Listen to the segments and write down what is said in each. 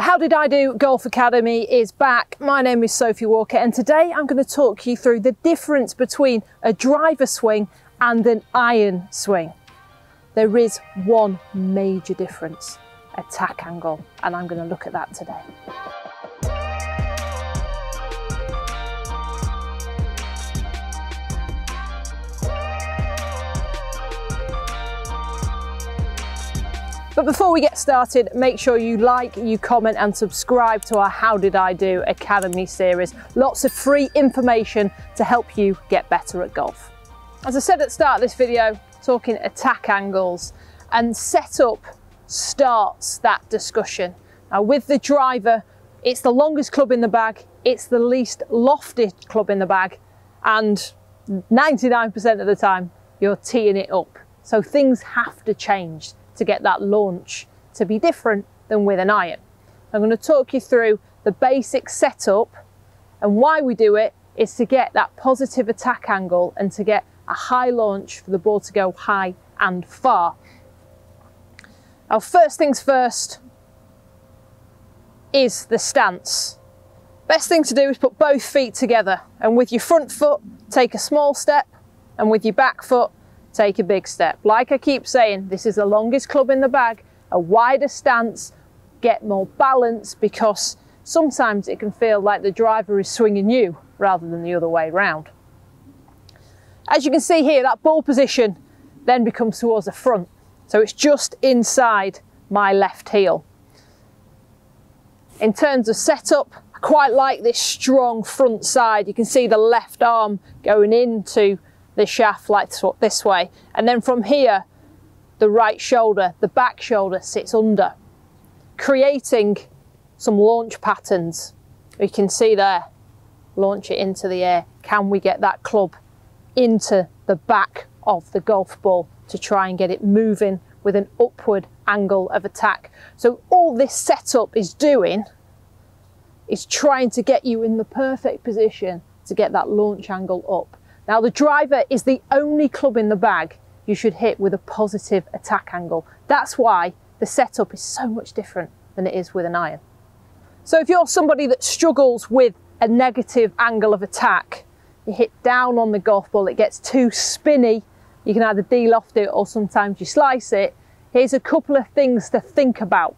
The How Did I Do Golf Academy is back. My name is Sophie Walker and today I'm going to talk you through the difference between a driver swing and an iron swing. There is one major difference, attack angle, and I'm going to look at that today. But before we get started, make sure you like, you comment and subscribe to our How Did I Do Academy series. Lots of free information to help you get better at golf. As I said at the start of this video, talking attack angles, and setup starts that discussion. Now with the driver, it's the longest club in the bag, it's the least lofty club in the bag, and 99% of the time you're teeing it up. So things have to change to get that launch to be different than with an iron. I'm going to talk you through the basic setup and why we do it is to get that positive attack angle and to get a high launch for the ball to go high and far. Now first things first is the stance. Best thing to do is put both feet together and with your front foot take a small step and with your back foot take a big step. Like I keep saying, this is the longest club in the bag, a wider stance, get more balance, because sometimes it can feel like the driver is swinging you rather than the other way round. As you can see here, that ball position then becomes towards the front. So it's just inside my left heel. In terms of setup, I quite like this strong front side. You can see the left arm going into the shaft like this way, and then from here the right shoulder, the back shoulder sits under, creating some launch patterns. You can see there, launch it into the air. Can we get that club into the back of the golf ball to try and get it moving with an upward angle of attack? So all this setup is doing is trying to get you in the perfect position to get that launch angle up. Now the driver is the only club in the bag you should hit with a positive attack angle. That's why the setup is so much different than it is with an iron. So if you're somebody that struggles with a negative angle of attack, you hit down on the golf ball, it gets too spinny, you can either de-loft it or sometimes you slice it. Here's a couple of things to think about.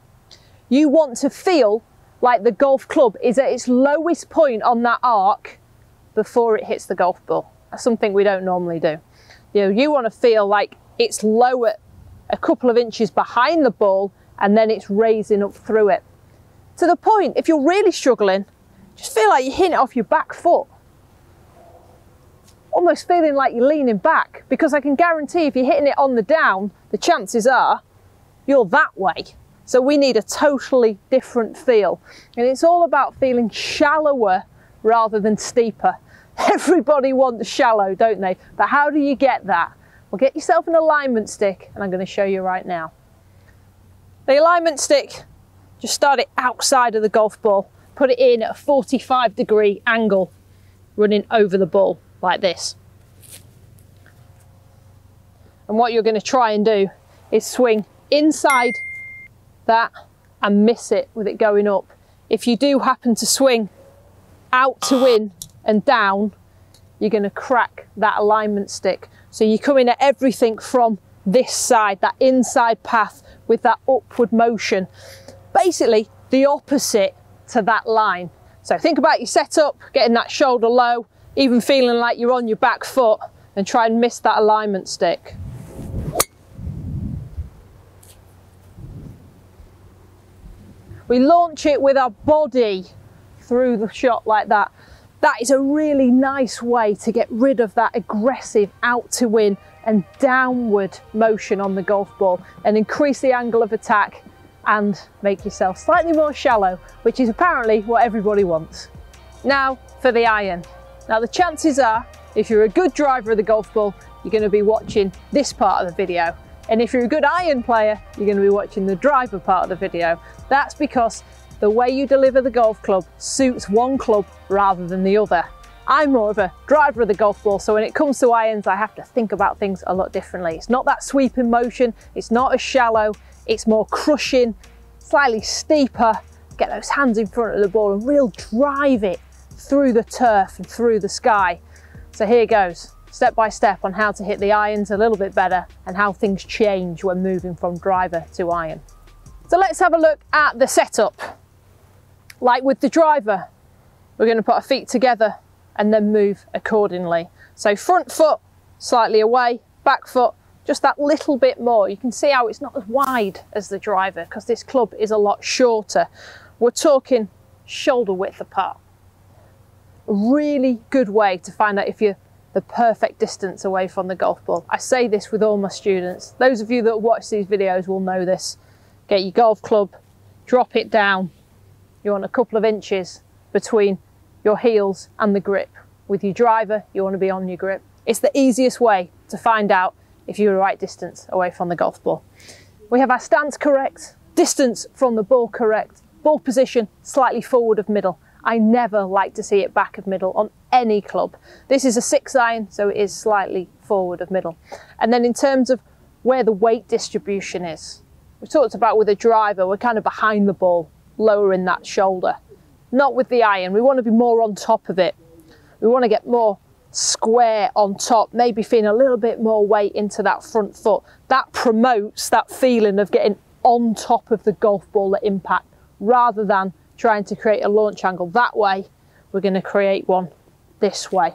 You want to feel like the golf club is at its lowest point on that arc before it hits the golf ball. That's something we don't normally do. You know, you want to feel like it's lower a couple of inches behind the ball and then it's raising up through it. To the point, if you're really struggling, just feel like you're hitting it off your back foot. Almost feeling like you're leaning back, because I can guarantee if you're hitting it on the down, the chances are you're that way. So we need a totally different feel. And it's all about feeling shallower rather than steeper. Everybody wants shallow, don't they? But how do you get that? Well, get yourself an alignment stick, and I'm going to show you right now. The alignment stick, just start it outside of the golf ball, put it in at a 45-degree angle, running over the ball like this. And what you're going to try and do is swing inside that and miss it with it going up. If you do happen to swing out to win and down, you're going to crack that alignment stick. So you come in at everything from this side, that inside path with that upward motion, basically the opposite to that line. So think about your setup, getting that shoulder low, even feeling like you're on your back foot, and try and miss that alignment stick. We launch it with our body through the shot like that. That is a really nice way to get rid of that aggressive out to win and downward motion on the golf ball and increase the angle of attack and make yourself slightly more shallow, which is apparently what everybody wants. Now for the iron. Now the chances are, if you're a good driver of the golf ball, you're going to be watching this part of the video. And if you're a good iron player, you're going to be watching the driver part of the video. That's because the way you deliver the golf club suits one club rather than the other. I'm more of a driver of the golf ball, so when it comes to irons, I have to think about things a lot differently. It's not that sweeping motion, it's not as shallow, it's more crushing, slightly steeper, get those hands in front of the ball and real drive it through the turf and through the sky. So here goes, step by step on how to hit the irons a little bit better and how things change when moving from driver to iron. So let's have a look at the setup. Like with the driver, we're going to put our feet together and then move accordingly. So front foot slightly away, back foot just that little bit more. You can see how it's not as wide as the driver because this club is a lot shorter. We're talking shoulder width apart. A really good way to find out if you're the perfect distance away from the golf ball. I say this with all my students. Those of you that watch these videos will know this. Get your golf club, drop it down. You want a couple of inches between your heels and the grip. With your driver, you want to be on your grip. It's the easiest way to find out if you're the right distance away from the golf ball. We have our stance correct, distance from the ball correct, ball position slightly forward of middle. I never like to see it back of middle on any club. This is a 6 iron, so it is slightly forward of middle. And then in terms of where the weight distribution is, we talked about with a driver, we're kind of behind the ball, lowering that shoulder. Not with the iron, we want to be more on top of it. We want to get more square on top, maybe feeling a little bit more weight into that front foot. That promotes that feeling of getting on top of the golf ball at impact rather than trying to create a launch angle that way. We're going to create one this way.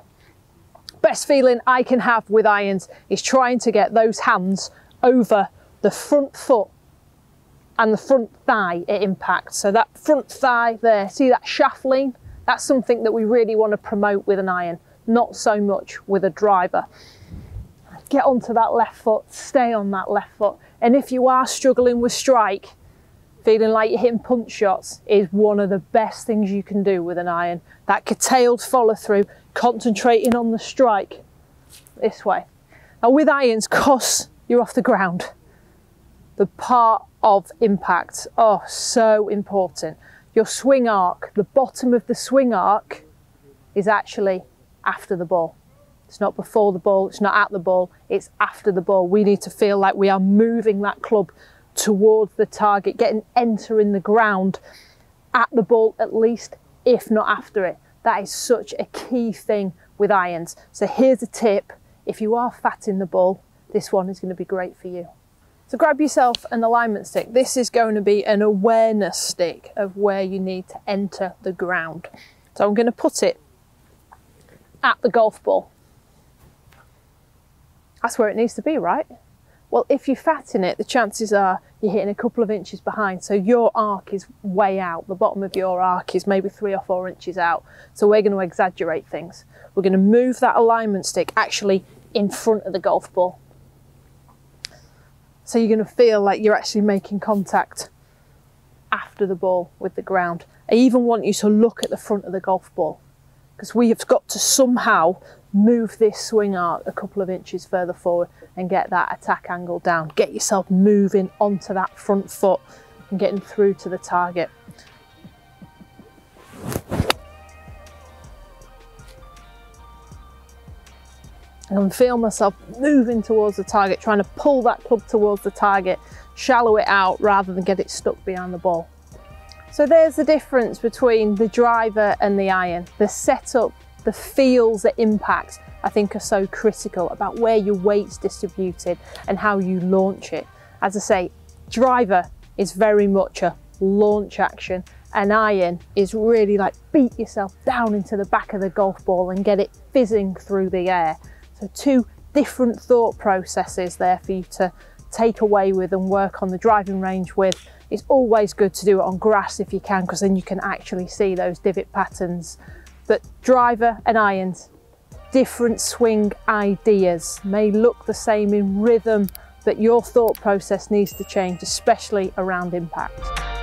Best feeling I can have with irons is trying to get those hands over the front foot and the front thigh at impact. So that front thigh there, see that shaft lean? That's something that we really want to promote with an iron, not so much with a driver. Get onto that left foot, stay on that left foot. And if you are struggling with strike, feeling like you're hitting punch shots is one of the best things you can do with an iron. That curtailed follow through, concentrating on the strike this way. Now with irons, because you're off the ground, the part of impact, oh, so important. Your swing arc, the bottom of the swing arc is actually after the ball. It's not before the ball, it's not at the ball, it's after the ball. We need to feel like we are moving that club towards the target, entering the ground at the ball at least, if not after it. That is such a key thing with irons. So here's a tip, if you are fatting the ball, this one is going to be great for you. So grab yourself an alignment stick. This is going to be an awareness stick of where you need to enter the ground. So I'm going to put it at the golf ball. That's where it needs to be, right? Well, if you fatten it, the chances are you're hitting a couple of inches behind. So your arc is way out. The bottom of your arc is maybe 3 or 4 inches out. So we're going to exaggerate things. We're going to move that alignment stick actually in front of the golf ball. So you're going to feel like you're actually making contact after the ball with the ground. I even want you to look at the front of the golf ball because we have got to somehow move this swing arc a couple of inches further forward and get that attack angle down. Get yourself moving onto that front foot and getting through to the target. I can feel myself moving towards the target, trying to pull that club towards the target, shallow it out rather than get it stuck behind the ball. So there's the difference between the driver and the iron. The setup, the feels at impact, I think are so critical about where your weight's distributed and how you launch it. As I say, driver is very much a launch action. An iron is really like beat yourself down into the back of the golf ball and get it fizzing through the air. So 2 different thought processes there for you to take away with and work on the driving range with. It's always good to do it on grass if you can, because then you can actually see those divot patterns. But driver and irons, different swing ideas, may look the same in rhythm, but your thought process needs to change, especially around impact.